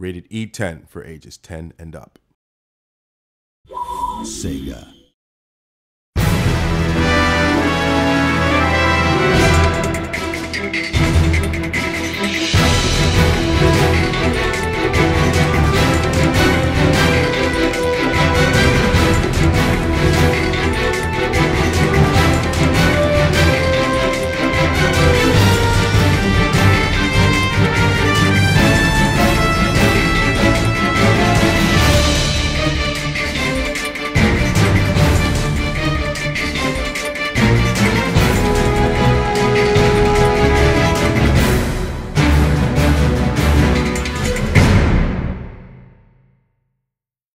Rated E10 for ages 10 and up. Sega.